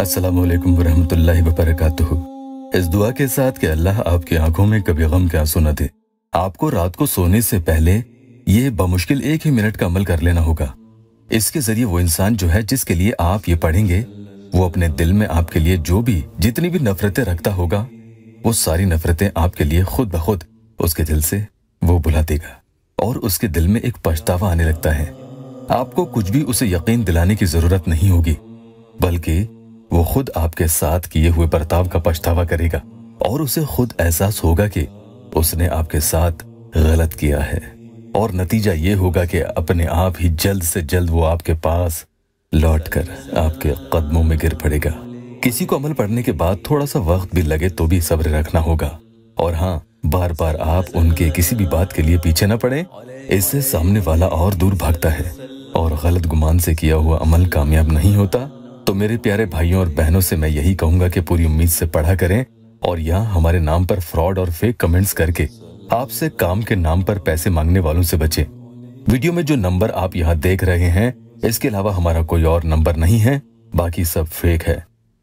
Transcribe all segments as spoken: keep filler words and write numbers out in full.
अस्सलामुअलैकुम वरहमतुल्लाहि वबरकातुहु। इस दुआ के साथ कि अल्लाह आपकी आंखों में कभी गम के आंसू न दे। आपको रात को सोने से पहले ये बमुश्किल एक ही मिनट का अमल कर लेना होगा। इसके जरिए वो इंसान जो है जिसके लिए आप ये पढ़ेंगे वो अपने दिल में आपके लिए जो भी जितनी भी नफरतें रखता होगा वो सारी नफरतें आपके लिए खुद ब खुद उसके दिल से वो भुला देगा और उसके दिल में एक पछतावा आने लगता है। आपको कुछ भी उसे यकीन दिलाने की जरूरत नहीं होगी, बल्कि वो खुद आपके साथ किए हुए बर्ताव का पछतावा करेगा और उसे खुद एहसास होगा कि उसने आपके साथ गलत किया है और नतीजा ये होगा कि अपने आप ही जल्द से जल्द वो आपके पास लौटकर आपके कदमों में गिर पड़ेगा। किसी को अमल पढ़ने के बाद थोड़ा सा वक्त भी लगे तो भी सब्र रखना होगा। और हाँ, बार बार आप उनके किसी भी बात के लिए पीछे न पड़े, इससे सामने वाला और दूर भागता है और गलत गुमान से किया हुआ अमल कामयाब नहीं होता। तो मेरे प्यारे भाइयों और बहनों से मैं यही कहूंगा कि पूरी उम्मीद से पढ़ा करें और यहाँ हमारे नाम पर फ्रॉड और फेक कमेंट्स करके आपसे काम के नाम पर पैसे मांगने वालों से बचें। वीडियो में जो नंबर आप यहाँ देख रहे हैं इसके अलावा हमारा कोई और नंबर नहीं है, बाकी सब फेक है।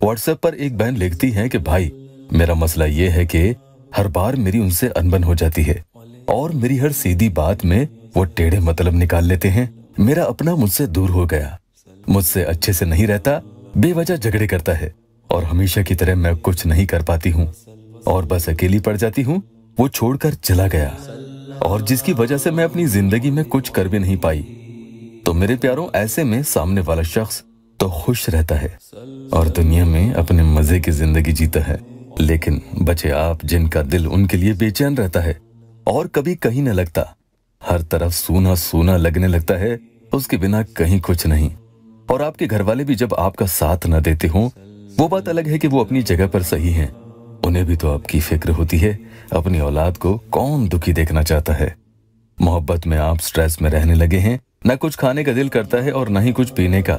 व्हाट्सएप पर एक बहन लिखती है कि भाई मेरा मसला ये है कि हर बार मेरी उनसे अनबन हो जाती है और मेरी हर सीधी बात में वो टेढ़े मतलब निकाल लेते हैं। मेरा अपना मुझसे दूर हो गया, मुझसे अच्छे से नहीं रहता, बेवजह झगड़े करता है और हमेशा की तरह मैं कुछ नहीं कर पाती हूँ और बस अकेली पड़ जाती हूँ। वो छोड़कर चला गया और जिसकी वजह से मैं अपनी जिंदगी में कुछ कर भी नहीं पाई। तो मेरे प्यारों, ऐसे में सामने वाला शख्स तो खुश रहता है और दुनिया में अपने मजे की जिंदगी जीता है, लेकिन बचे आप जिनका दिल उनके लिए बेचैन रहता है और कभी कहीं न लगता, हर तरफ सूना सूना लगने लगता है, उसके बिना कहीं कुछ नहीं। और आपके घर वाले भी जब आपका साथ न देते हों वो बात अलग है कि वो अपनी जगह पर सही हैं, उन्हें भी तो आपकी फिक्र होती है। अपनी औलाद को कौन दुखी देखना चाहता है। मोहब्बत में आप स्ट्रेस में रहने लगे हैं, ना कुछ खाने का दिल करता है और ना ही कुछ पीने का,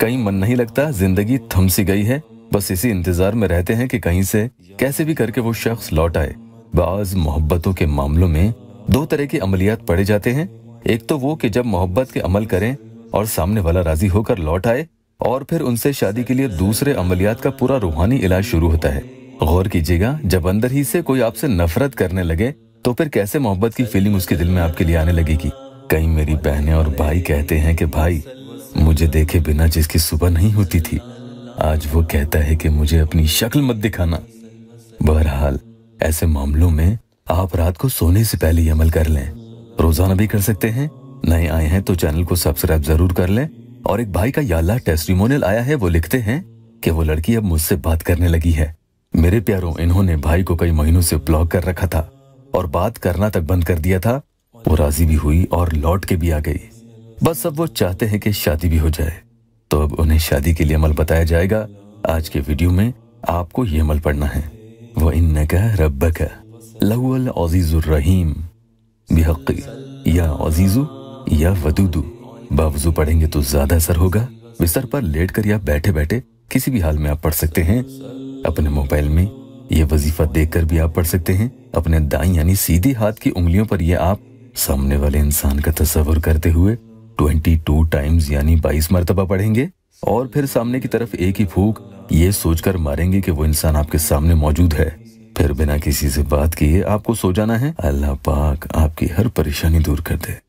कहीं मन नहीं लगता, जिंदगी थम सी गई है। बस इसी इंतजार में रहते हैं कि कहीं से कैसे भी करके वो शख्स लौट आए। बाज मोहब्बतों के मामलों में दो तरह के अमलियात पड़े जाते हैं, एक तो वो कि जब मोहब्बत के अमल करें और सामने वाला राजी होकर लौट आए और फिर उनसे शादी के लिए दूसरे अमलियात का पूरा रूहानी इलाज शुरू होता है। गौर कीजिएगा, जब अंदर ही से कोई आपसे नफरत करने लगे तो फिर कैसे मोहब्बत की फीलिंग उसके दिल में आपके लिए आने लगेगी। कई मेरी बहनें और भाई कहते हैं कि भाई मुझे देखे बिना जिसकी सुबह नहीं होती थी, आज वो कहता है कि मुझे अपनी शक्ल मत दिखाना। बहरहाल ऐसे मामलों में आप रात को सोने से पहले ही अमल कर लें। रोजाना भी कर सकते हैं। नए आए हैं तो चैनल को सब्सक्राइब जरूर कर लें। और एक भाई का या अल्लाह टेस्टिमोनियल आया है, वो लिखते हैं कि वो लड़की अब मुझसे बात करने लगी है। मेरे प्यारों, इन्होंने भाई को कई महीनों से ब्लॉक कर रखा था और बात करना तक बंद कर दिया था। वो राजी भी हुई और लौट के भी आ गई। बस अब वो चाहते हैं कि शादी भी हो जाए, तो अब उन्हें शादी के लिए अमल बताया जाएगा। आज के वीडियो में आपको ये अमल पढ़ना है। वह इन्नका रब्बका लहुल अजीजुर रहीम बिहक़ी या अजीजु या वदूदु। बावजू पढ़ेंगे तो ज्यादा असर होगा। बिस्तर पर लेटकर या बैठे बैठे किसी भी हाल में आप पढ़ सकते हैं। अपने मोबाइल में ये वजीफा देखकर भी आप पढ़ सकते हैं। अपने दाईं यानी सीधे हाथ की उंगलियों पर यह आप सामने वाले इंसान का तसव्वुर करते हुए ट्वेंटी टू टाइम्स यानी बाईस मरतबा पढ़ेंगे और फिर सामने की तरफ एक ही फूंक ये सोचकर मारेंगे कि वो इंसान आपके सामने मौजूद है। फिर बिना किसी से बात किए आपको सो जाना है। अल्लाह पाक आपकी हर परेशानी दूर कर दे।